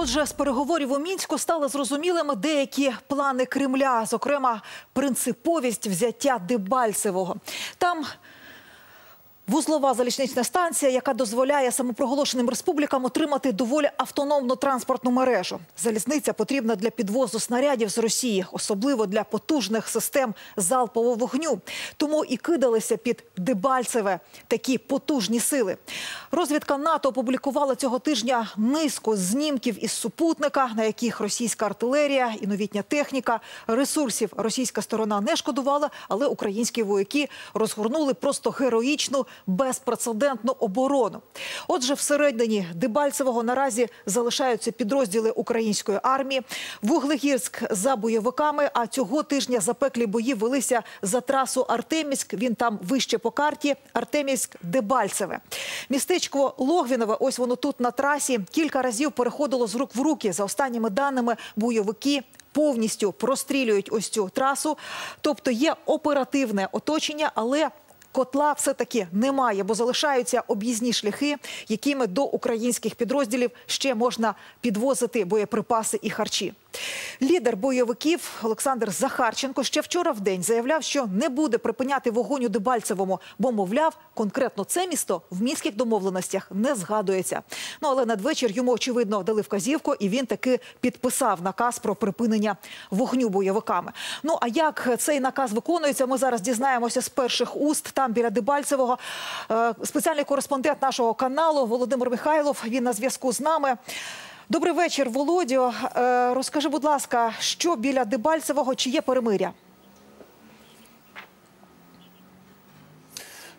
Отже, з переговорів у Мінську стали зрозумілими деякі плани Кремля, зокрема, принциповість взяття Дебальцевого. Там вузлова залізнична станція, яка дозволяє самопроголошеним республікам отримати доволі автономну транспортну мережу. Залізниця потрібна для підвозу снарядів з Росії, особливо для потужних систем залпового вогню. Тому і кидалися під Дебальцеве такі потужні сили. Розвідка НАТО опублікувала цього тижня низку знімків із супутника, на яких російська артилерія і новітня техніка. Ресурсів російська сторона не шкодувала, але українські вояки розгорнули просто героїчну, безпрецедентну оборону. Отже, всередині Дебальцевого наразі залишаються підрозділи української армії. Вуглегірськ за бойовиками, а цього тижня запеклі бої велися за трасу Артемівськ, він там вище по карті, Артемівськ-Дебальцеве. Містечко Логвінове, ось воно тут на трасі, кілька разів переходило з рук в руки. За останніми даними, бойовики повністю прострілюють ось цю трасу. Тобто є оперативне оточення, але котла все-таки немає, бо залишаються об'їзні шляхи, якими до українських підрозділів ще можна підвозити боєприпаси і харчі. Лідер бойовиків Олександр Захарченко ще вчора вдень заявляв, що не буде припиняти вогонь у Дебальцевому, бо, мовляв, конкретно це місто в мінських домовленостях не згадується. Ну, але надвечір йому, очевидно, дали вказівку, і він таки підписав наказ про припинення вогню бойовиками. Ну, а як цей наказ виконується, ми зараз дізнаємося з перших уст. Там, біля Дебальцевого, спеціальний кореспондент нашого каналу Володимир Михайлов, він на зв'язку з нами. Добрий вечір, Володю. Розкажи, будь ласка, що біля Дебальцевого, чи є перемиря?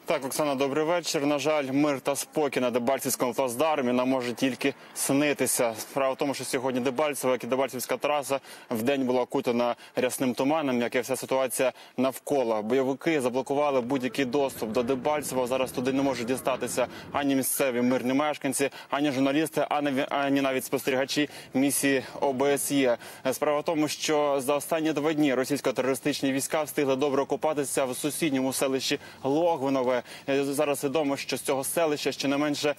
Так, Оксана, добрий вечір. На жаль, мир та спокій на Дебальцевському плацдармі нам може тільки снитися. Справа в тому, що сьогодні Дебальцево, як і Дебальцевська траса, вдень була окутана рясним туманом, як і вся ситуація навколо. Бойовики заблокували будь-який доступ до Дебальцево. Зараз туди не можуть дістатися ані місцеві мирні мешканці, ані журналісти, ані навіть спостерігачі місії ОБСЄ. Справа в тому, що за останні 2 дні російсько-терористичні війська встигли добре окупатися в сусідньому селищі Логвинове. Зараз відомо, що з цього селища щонайменше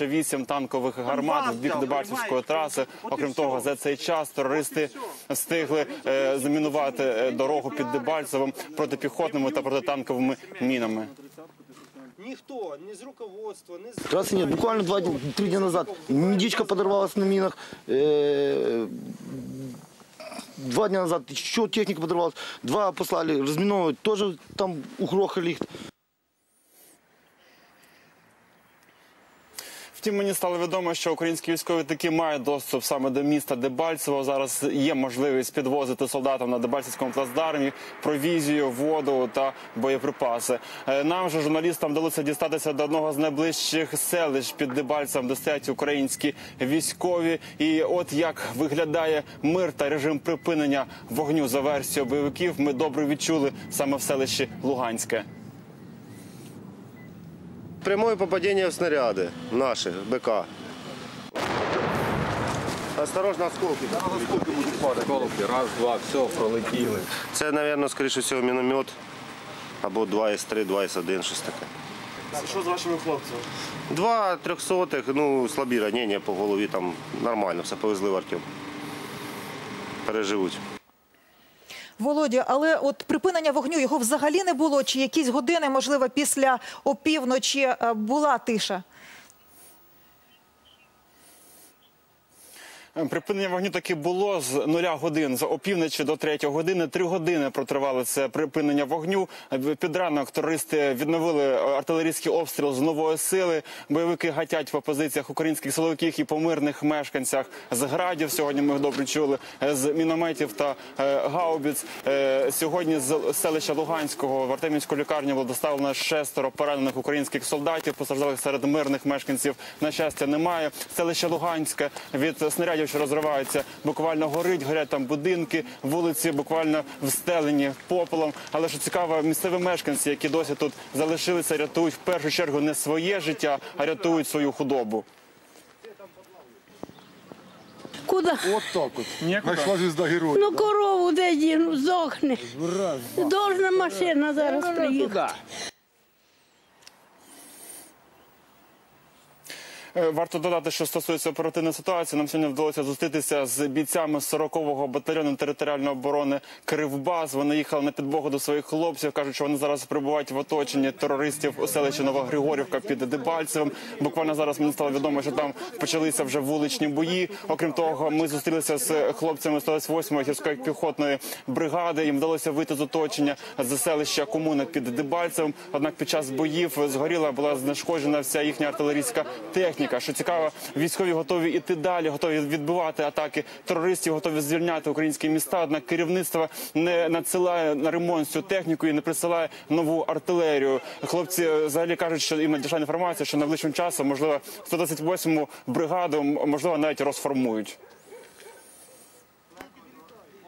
8 танкових гармат в бік Дебальцевської траси. Окрім того, за цей час терористи встигли замінувати дорогу під Дебальцевим протипіхотними та протитанковими мінами. Никто, ни из руководства, ни из... Трассы нет. Буквально 3 дня назад медичка подорвалась на минах. 2 дня назад еще техника подорвалась. 2 послали разминовывать, тоже там угрохали их. Втім, мені стало відомо, що українські військові таки мають доступ саме до міста Дебальцево. Зараз є можливість підвозити солдатам на Дебальцевському плацдармі провізію, воду та боєприпаси. Нам же, журналістам, вдалося дістатися до одного з найближчих селищ під Дебальцевом, де стоять українські військові. І от як виглядає мир та режим припинення вогню за версією бойовиків, ми добре відчули саме в селищі Луганське. Прямое попадение в снаряды наши, БК. Осторожно, осколки. Да, осколки будут падать. Осколки, раз, два, все, пролетели. Это, наверное, скорее всего, миномет. Або 2С3, 2С1, что-то такое. Так, что с вашими хлопцами? 2 300-х, ну, слабые ранения по голове, там нормально, все повезли в Артем. Переживут. Володя, але от припинення вогню, його взагалі не було? Чи якісь години, можливо, після опівночі була тиша? Припинення вогню таки було з 0 годин, з опівночі до 3-ї години. 3 години протривало це припинення вогню. Під ранок терористи відновили артилерійський обстріл з нової сили. Бойовики гатять по позиціях українських силовиків і по мирних мешканцях з градів. Сьогодні ми добре чули з мінометів та гаубиць. Сьогодні з селища Луганського в Артемівську лікарню було доставлено 6 поранених українських солдатів. Постраждалих серед мирних мешканців, на щастя, немає. Селище Луганське від снарядів, що розриваються, буквально горить, горять там будинки, вулиці буквально встелені попелом. Але що цікаво, місцеві мешканці, які досі тут залишилися, рятують в першу чергу не своє життя, а рятують свою худобу. Куда? Вот так вот. Нашла звезда героя. Ну, корову де діну, здохне. Должна машина зараз приїхати. Варто додати, що стосується оперативної ситуації, нам сьогодні вдалося зустрітися з бійцями 40-го батальйону територіальної оборони «Кривбас». Вони їхали на підмогу до своїх хлопців, кажуть, що вони зараз перебувають в оточенні терористів у селищі Новогригорівка під Дебальцевим. Буквально зараз мені стало відомо, що там почалися вже вуличні бої. Окрім того, ми зустрілися з хлопцями 108-ї гірської піхотної бригади. Їм вдалося вийти з оточення з селища комуна під Дебальцевим. Однак під час боїв згоріла, була знешкоджена вся їхня артилерійська техніка. Що цікаво, військові готові йти далі, готові відбивати атаки терористів, готові звільняти українські міста. Однак керівництво не надсилає на ремонт цю техніку і не присилає нову артилерію. Хлопці взагалі кажуть, що їм надійшла інформація, що найближчим часом, можливо, 128-му бригаду, можливо, навіть розформують.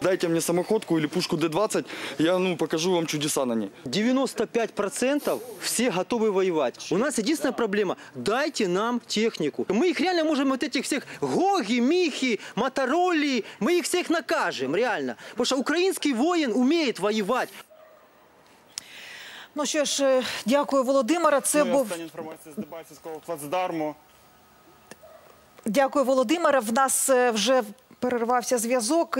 Дайте мне самоходку или пушку Д-20, я покажу вам чудеса на ней. 95% все готовы воевать. У нас единственная проблема – дайте нам технику. Мы их реально можем, вот этих всех Гоги, Михи, Мотороли, мы их всех накажем, реально. Потому что украинский воин умеет воевать. Ну що ж, дякую, Володимире. Це був... Остання інформація з Дебальцевського плацдарму. Дякую, Володимире. В нас вже... перервався зв'язок.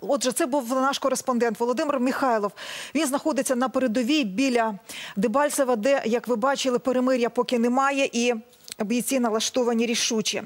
Отже, це був наш кореспондент Володимир Михайлов. Він знаходиться на передовій біля Дебальцева, де, як ви бачили, перемир'я поки немає і бійці налаштовані рішучі.